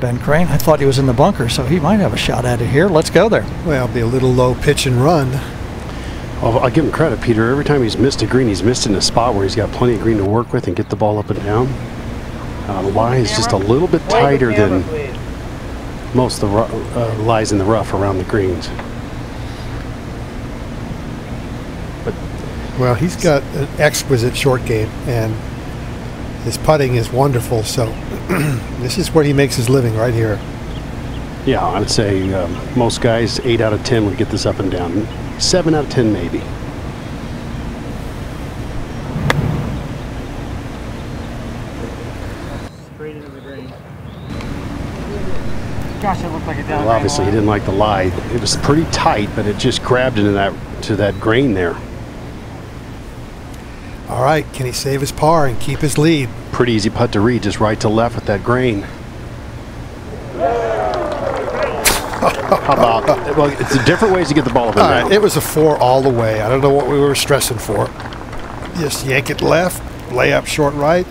Ben Crane. I thought he was in the bunker, so he might have a shot at it here. Let's go there. Well, it'll be a little low pitch and run. Well, I'll give him credit, Peter. Every time he's missed a green, he's missed in a spot where he's got plenty of green to work with and get the ball up and down. Lie is just a little bit tighter than most of the lies in the rough around the greens. But well, he's got an exquisite short game, and his putting is wonderful. So this is where he makes his living, right here. Yeah, I would say most guys 8 out of 10 would get this up and down. 7 out of 10 maybe. Straight into the green. Gosh, it looked like a down. Well, obviously he didn't like the lie. It was pretty tight, but it just grabbed into that grain there. All right, can he save his par and keep his lead? Pretty easy putt to read, just right to left with that grain. How about that? Well, it's different ways to get the ball up and down. It was a 4 all the way. I don't know what we were stressing for. Just yank it left, lay up short right.